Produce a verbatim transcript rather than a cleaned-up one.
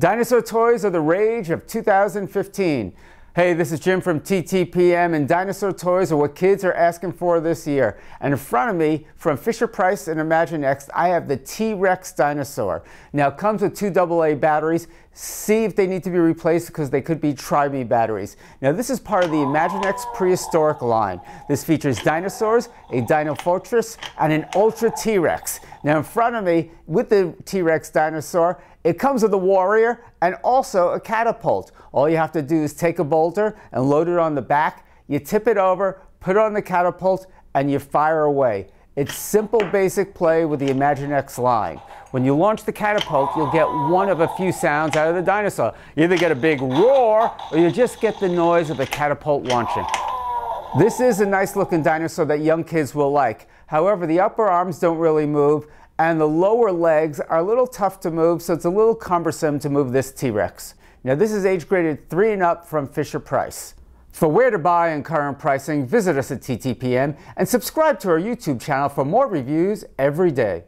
Dinosaur toys are the rage of two thousand fifteen. Hey, this is Jim from T T P M, and dinosaur toys are what kids are asking for this year. And in front of me, from Fisher-Price and Imaginext, I have the T-Rex dinosaur. Now, it comes with two double A batteries. See if they need to be replaced, because they could be Tri-B batteries. Now, this is part of the Imaginext prehistoric line. This features dinosaurs, a Dino Fortress, and an Ultra T-Rex. Now, in front of me, with the T-Rex dinosaur, it comes with a warrior and also a catapult. All you have to do is take a boulder and load it on the back. You tip it over, put it on the catapult, and you fire away. It's simple, basic play with the Imaginext line. When you launch the catapult, you'll get one of a few sounds out of the dinosaur. You either get a big roar, or you just get the noise of the catapult launching. This is a nice-looking dinosaur that young kids will like. However, the upper arms don't really move, and the lower legs are a little tough to move, so it's a little cumbersome to move this T-Rex. Now, this is age graded three and up from Fisher-Price. For where to buy and current pricing, visit us at T T P M and subscribe to our YouTube channel for more reviews every day.